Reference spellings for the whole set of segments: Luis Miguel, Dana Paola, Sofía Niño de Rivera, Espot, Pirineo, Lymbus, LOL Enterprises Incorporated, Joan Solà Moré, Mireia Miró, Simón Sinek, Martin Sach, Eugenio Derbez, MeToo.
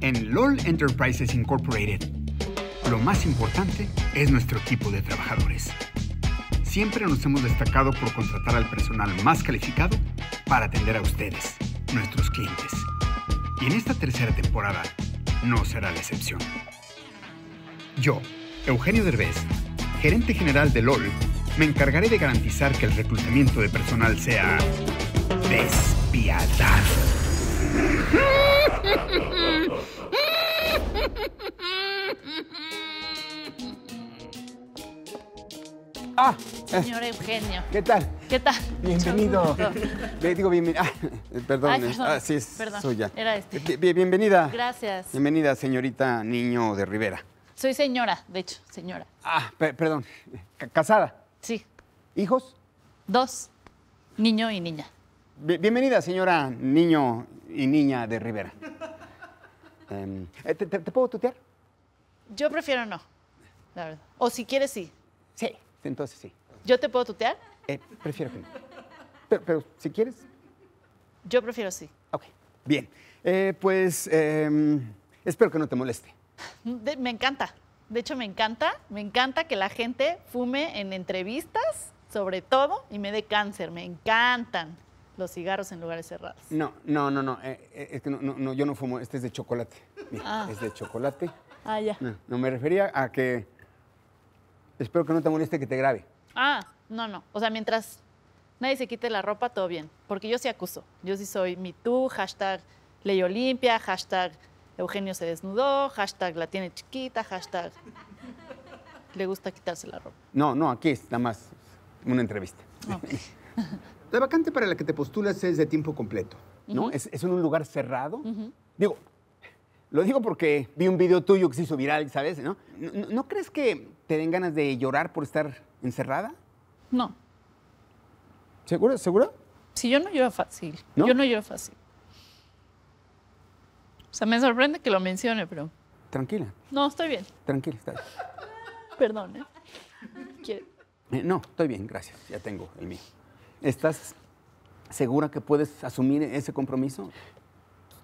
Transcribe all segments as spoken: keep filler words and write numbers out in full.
en LOL Enterprises Incorporated. Lo más importante es nuestro equipo de trabajadores. Siempre nos hemos destacado por contratar al personal más calificado para atender a ustedes, nuestros clientes. Y en esta tercera temporada no será la excepción. Yo, Eugenio Derbez, gerente general de LOL, me encargaré de garantizar que el reclutamiento de personal sea despiadado. Ah, señor Eugenio. ¿Qué tal? ¿Qué tal? Bienvenido. Le digo bienvenida. Ah, perdón. Ay, perdón. Ah, sí, es perdón. Suya. Era este. Bienvenida. Gracias. Bienvenida, señorita Niño de Rivera. Soy señora, de hecho, señora. Ah, perdón. ¿Casada? Sí. ¿Hijos? Dos. Niño y niña. Bienvenida, señora Niño y Niña de Rivera. um, ¿te, te, ¿Te puedo tutear? Yo prefiero no, la verdad. O si quieres, sí. Sí. Entonces, sí. ¿Yo te puedo tutear? Eh, prefiero que no. Pero, pero, si quieres... Yo prefiero sí. Ok, bien. Eh, pues, eh, espero que no te moleste. De, me encanta. De hecho, me encanta. Me encanta que la gente fume en entrevistas, sobre todo, y me dé cáncer. Me encantan los cigarros en lugares cerrados. No, no, no, no. Eh, es que no, no, no, yo no fumo. Este es de chocolate. Mira, ah. Es de chocolate. Ah, ya. No, no me refería a que... Espero que no te moleste que te grabe. Ah, no, no. O sea, mientras nadie se quite la ropa, todo bien. Porque yo sí acuso. Yo sí soy MeToo, hashtag Ley Olimpia, hashtag Eugenio se desnudó, hashtag la tiene chiquita, hashtag le gusta quitarse la ropa. No, no, aquí es nada más una entrevista. Okay. La vacante para la que te postulas es de tiempo completo, ¿no? Uh-huh. es, es en un lugar cerrado. Uh-huh. Digo, lo digo porque vi un video tuyo que se hizo viral, ¿sabes? ¿No? ¿No, no crees que te den ganas de llorar por estar encerrada? No. ¿Segura? ¿Segura? Sí, yo no lloro fácil. ¿No? Yo no lloro fácil. O sea, me sorprende que lo mencione, pero... Tranquila. No, estoy bien. Tranquila, está bien. Perdón, ¿eh? ¿Quieres? Eh, no, estoy bien, gracias. Ya tengo el mío. ¿Estás segura que puedes asumir ese compromiso?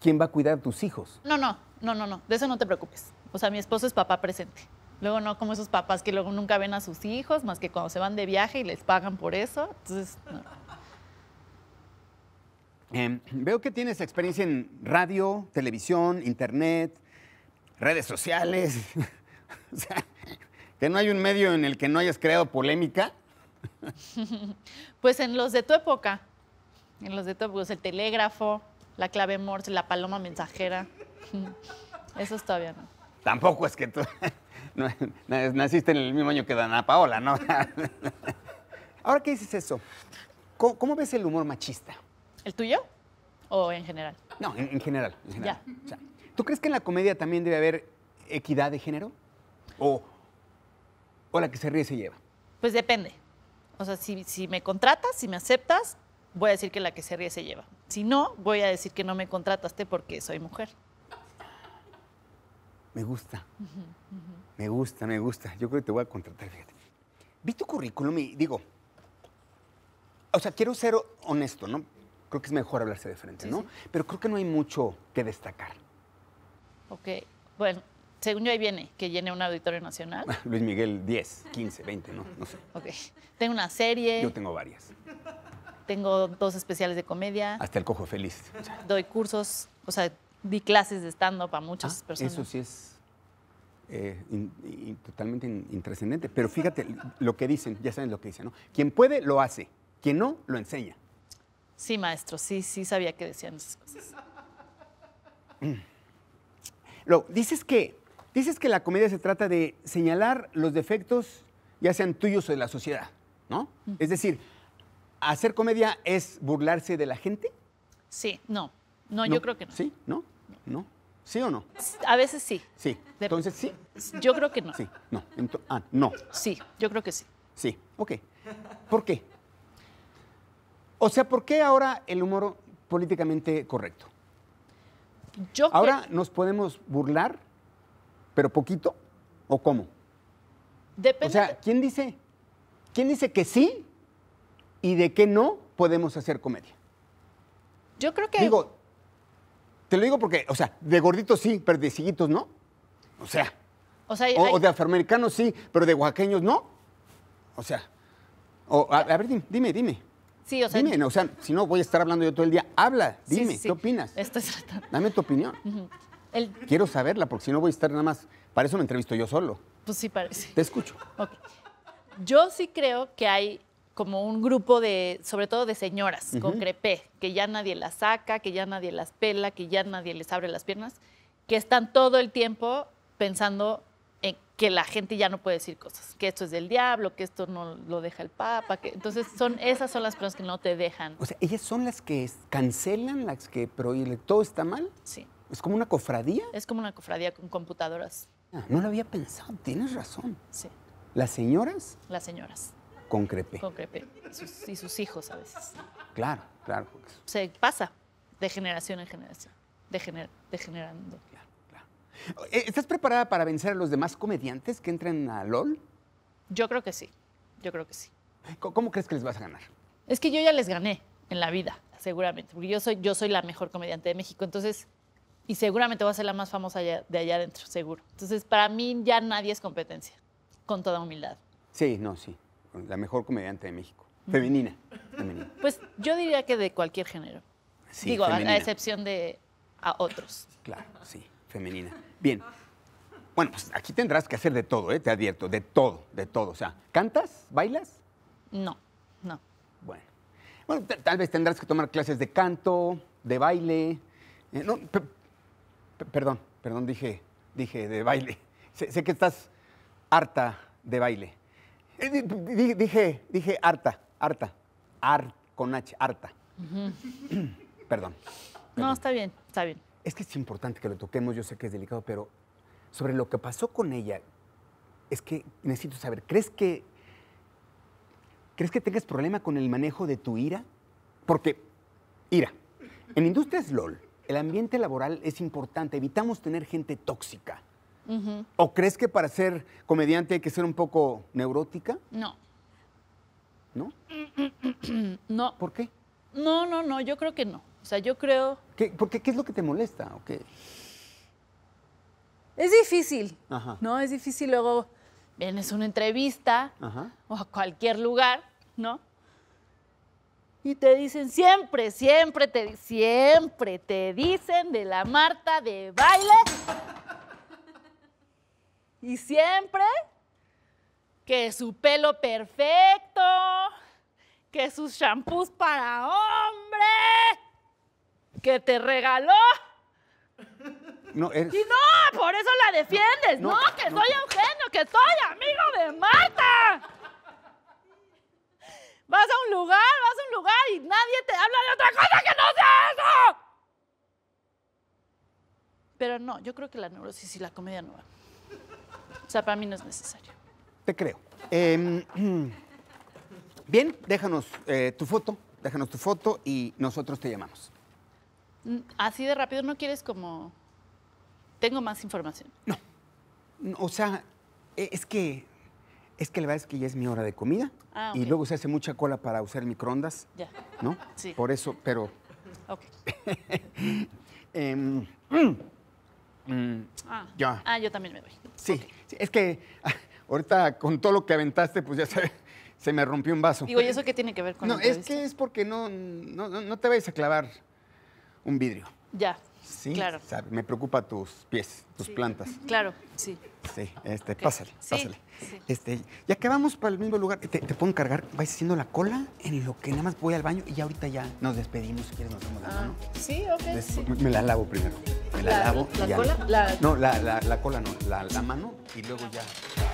¿Quién va a cuidar a tus hijos? No, no, no, no, no. De eso no te preocupes. O sea, mi esposo es papá presente. Luego no como esos papás que luego nunca ven a sus hijos, más que cuando se van de viaje y les pagan por eso. Entonces, no. Eh, veo que tienes experiencia en radio, televisión, internet, redes sociales. O sea, que no hay un medio en el que no hayas creado polémica. Pues en los de tu época. En los de tu época, pues el Telégrafo, la Clave Morse, la Paloma Mensajera. Eso todavía no. Tampoco es que tú no, naciste en el mismo año que Dana Paola, ¿no? Ahora, ¿qué dices eso? ¿Cómo, cómo ves el humor machista? ¿El tuyo o en general? No, en, en general. En general. Ya. O sea, ¿tú crees que en la comedia también debe haber equidad de género? ¿O, o la que se ríe se lleva? Pues depende. O sea, si, si me contratas, si me aceptas, voy a decir que la que se ríe se lleva. Si no, voy a decir que no me contrataste porque soy mujer. Me gusta. Uh-huh, uh-huh. Me gusta, me gusta. Yo creo que te voy a contratar, fíjate. Vi tu currículum y digo... O sea, quiero ser honesto, ¿no? Creo que es mejor hablarse de frente, sí, ¿no? Sí. Pero creo que no hay mucho que destacar. Ok. Bueno, según yo ahí viene, que llene un auditorio nacional. Luis Miguel, diez, quince, veinte, ¿no? No sé. Ok. Tengo una serie. Yo tengo varias. Tengo dos especiales de comedia. Hasta el cojo feliz. Doy cursos, o sea, di clases de stand-up a muchas ah, personas. Eso sí es eh, in, in, totalmente intrascendente. Pero fíjate lo que dicen, ya saben lo que dicen, ¿no? Quien puede, lo hace. Quien no, lo enseña. Sí, maestro, sí, sí sabía que decían esas cosas. Mm. Luego, dices que, dices que la comedia se trata de señalar los defectos, ya sean tuyos o de la sociedad, ¿no? Mm. Es decir... ¿Hacer comedia es burlarse de la gente? Sí, no. No, no. Yo creo que no. ¿Sí? ¿No? ¿No? ¿Sí o no? A veces sí. Sí. Entonces, ¿sí? Yo creo que no. Sí, no. Ento ah, no. Sí, yo creo que sí. Sí, ok. ¿Por qué? O sea, ¿por qué ahora el humor políticamente correcto? Yo ¿Ahora que... nos podemos burlar, pero poquito? ¿O cómo? Depende. O sea, ¿quién dice, ¿quién dice que sí? ¿Y de qué no podemos hacer comedia? Yo creo que... Digo, Te lo digo porque, o sea, de gorditos sí, pero de ciguitos no. O sea, o, sea, o, hay... o de afroamericanos sí, pero de oaxaqueños no. O sea, o, a, a ver, dime, dime, dime. Sí, o sea, dime, no, o sea, si no voy a estar hablando yo todo el día. Habla, dime, sí, sí, sí. ¿Qué opinas? Estoy tratando. Dame tu opinión. Uh-huh. el... Quiero saberla, porque si no voy a estar nada más... Para eso me entrevisto yo solo. Pues sí, parece. Te escucho. Okay. Yo sí creo que hay como un grupo de, sobre todo de señoras, uh-huh. con crepé, que ya nadie las saca, que ya nadie las pela, que ya nadie les abre las piernas, que están todo el tiempo pensando en que la gente ya no puede decir cosas, que esto es del diablo, que esto no lo deja el Papa, que entonces son esas son las personas que no te dejan. O sea, ellas son las que cancelan, las que prohíben, todo está mal. Sí. ¿Es como una cofradía? Es como una cofradía con computadoras. Ah, no lo había pensado, tienes razón. Sí. ¿Las señoras? Las señoras. Con crepé. Con crepé. Sus, y sus hijos a veces. Claro, claro. Se pasa de generación en generación, degener, degenerando. Claro, claro. ¿Estás preparada para vencer a los demás comediantes que entren a LOL? Yo creo que sí, yo creo que sí. ¿Cómo, cómo crees que les vas a ganar? Es que yo ya les gané en la vida, seguramente, porque yo soy, yo soy la mejor comediante de México, entonces... Y seguramente voy a ser la más famosa allá, de allá adentro, seguro. Entonces, para mí ya nadie es competencia, con toda humildad. Sí, no, sí. La mejor comediante de México. Femenina. Femenina. Pues yo diría que de cualquier género. Sí, digo, femenina. A, a excepción de a otros. Claro, sí, femenina. Bien. Bueno, pues aquí tendrás que hacer de todo, ¿eh? Te advierto, de todo, de todo. O sea, ¿cantas? ¿Bailas? No, no. Bueno. Bueno, tal vez tendrás que tomar clases de canto, de baile. Eh, no, Perdón, perdón, dije, dije de baile. Sé, sé que estás harta de baile. Dije, dije, dije harta, harta, ar, con H, harta. Uh-huh. Perdón, perdón. No, está bien, está bien. Es que es importante que lo toquemos, yo sé que es delicado, pero sobre lo que pasó con ella, es que necesito saber, ¿crees que, ¿crees que tengas problema con el manejo de tu ira? Porque, ira, en Industrias LOL, el ambiente laboral es importante, evitamos tener gente tóxica. Uh-huh. ¿O crees que para ser comediante hay que ser un poco neurótica? No. ¿No? No. ¿Por qué? No, no, no, yo creo que no. O sea, yo creo... ¿Qué, porque, ¿qué es lo que te molesta? ¿O qué? Es difícil, ajá. ¿No? Es difícil luego... Vienes a una entrevista, ajá. O a cualquier lugar, ¿no? Y te dicen siempre, siempre te, siempre te dicen de la Marta de baile. Y siempre que su pelo perfecto, que sus shampoos para hombre, que te regaló. No, eres... Y no, por eso la defiendes. No, no, no que no. Soy Eugenio, que soy amigo de Marta. Vas a un lugar, vas a un lugar y nadie te habla de otra cosa que no sea eso. Pero no, yo creo que la neurosis y la comedia no va. O sea, para mí no es necesario. Te creo. Eh, bien, déjanos eh, tu foto, déjanos tu foto y nosotros te llamamos. Así de rápido, ¿no quieres como...? Tengo más información. No, no, o sea, es que... Es que la verdad es que ya es mi hora de comida ah, okay. Y luego se hace mucha cola para usar microondas, ya. ¿No? Sí. Por eso, pero... Ok. eh, mm, mm, ah. Ya. Ah, yo también me voy. Sí, okay. Sí, es que ahorita con todo lo que aventaste, pues ya se, se me rompió un vaso. Digo, ¿y eso qué tiene que ver con no, la entrevista? Es que es porque no, no, no te vayas a clavar un vidrio. Ya. Sí, claro. O sea, me preocupa tus pies, tus sí. plantas. Claro, sí. Sí, este, okay. pásale, sí, pásale. Sí. Este, ya que vamos para el mismo lugar, te, te puedo encargar, vais haciendo la cola en lo que nada más voy al baño y ya ahorita ya nos despedimos, si quieres nos damos la mano. Sí, ok. Entonces, sí. Me, me la lavo primero. Me la, la lavo. ¿La, la cola? La... No, la, la, la cola no, la, la mano y luego ya...